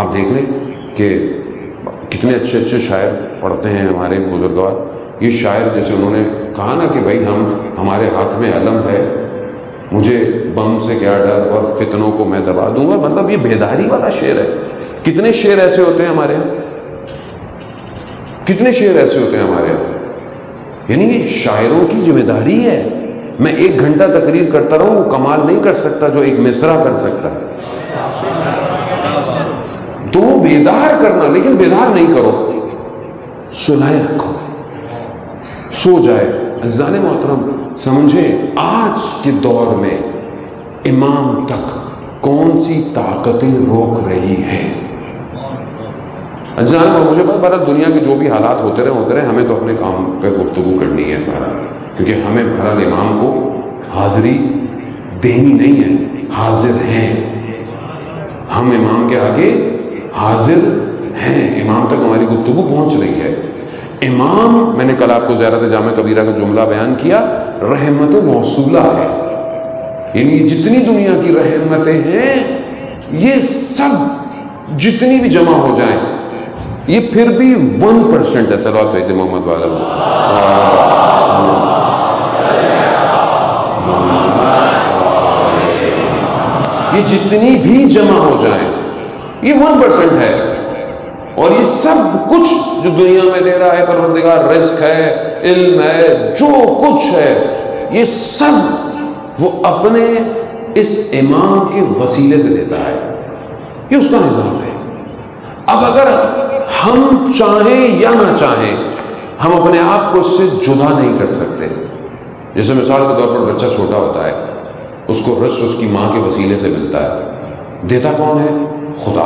आप देख लें कि कितने अच्छे अच्छे शायर पढ़ते हैं हमारे बुजुर्गवार। ये शायर जैसे उन्होंने कहा ना कि भाई हमारे हाथ में अलम है, मुझे बम से क्या डर और फितनों को मैं दबा दूंगा, मतलब ये बेदारी वाला शेर है। कितने शेर ऐसे होते हैं हमारे यहाँ, कितने शेर ऐसे होते हैं हमारे यहाँ। यानी ये शायरों की जिम्मेदारी है। मैं एक घंटा तकरीर करता रहूँ वो कमाल नहीं कर सकता जो एक मिसरा कर सकता है। तो बेदार करना, लेकिन बेदार नहीं करो, सुनाए रखो, सो जाए। अज़ान मोहतरम समझे आज के दौर में इमाम तक कौन सी ताकतें रोक रही हैं। अज़ान मुझे पता दुनिया के जो भी हालात होते रहे हमें तो अपने काम पर गुफ्तगू करनी है बहरहाल, क्योंकि हमें बहरहाल इमाम को हाजिरी देनी नहीं है, हाजिर हैं हम इमाम के आगे, हाजिर हैं। इमाम तक हमारी गुफ्तगू पहुंच रही है। इमाम, मैंने कल आपको ज़ियारत जामे कबीरा का जुमला बयान किया, रहमत मौसूला है। यानी जितनी दुनिया की रहमतें हैं ये सब जितनी भी जमा हो जाए ये फिर भी 1% है। सलावत भेज दे मोहम्मद वाला। ये जितनी भी जमा हो जाए ये 1% है, और ये सब कुछ जो दुनिया में दे रहा है परवरदिगार, रिस्क है, इल्म है, जो कुछ है, ये सब वो अपने इस इमाम के वसीले से देता है। ये उसका निज़ाम है। अब अगर हम चाहें या ना चाहें हम अपने आप को उससे जुदा नहीं कर सकते। जैसे मिसाल के तौर पर बच्चा छोटा होता है, उसको रिस्क उसकी माँ के वसीले से मिलता है, देता कौन है? खुदा।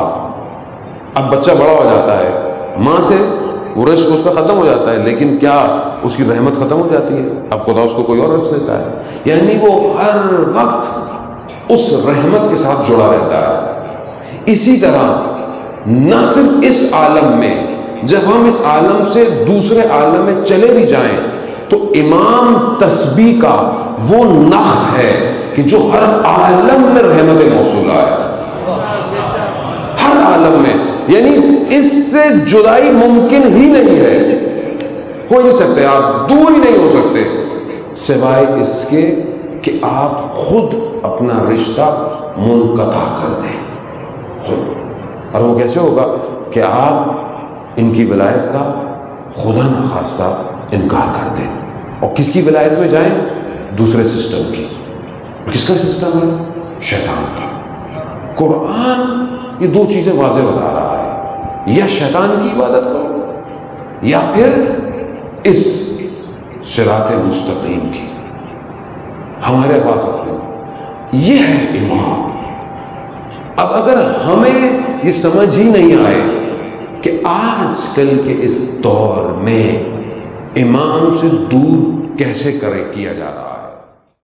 अब बच्चा बड़ा हो जाता है, माँ से वो रिस्क उसका ख़त्म हो जाता है, लेकिन क्या उसकी रहमत ख़त्म हो जाती है? अब खुदा उसको कोई और रिस्क देता है। यानी वो हर वक्त उस रहमत के साथ जुड़ा रहता है। इसी तरह न सिर्फ इस आलम में, जब हम इस आलम से दूसरे आलम में चले भी जाएँ तो इमाम तस्बी का वो नख् है कि जो हर आलम में रहमत मौसूला है, हर आलम में। यानी इससे जुदाई मुमकिन ही नहीं है, हो नहीं सकते, आप दूर ही नहीं हो सकते, सिवाय इसके कि आप खुद अपना रिश्ता मुनक़ता कर दें। और वो कैसे होगा? कि आप इनकी विलायत का खुदा न खास्ता इनकार कर दें और किसकी विलायत में जाएं? दूसरे सिस्टम की। किसका सिस्टम है? शैतान का। कुरान ये दो चीज़ें वाज़े बता रहा है, या शैतान की इबादत करो या फिर इस सिराते मुस्तकीम की। हमारे पास अपने ये है इमाम। अब अगर हमें ये समझ ही नहीं आए कि आजकल के इस दौर में इमाम से दूर कैसे किया जा रहा है।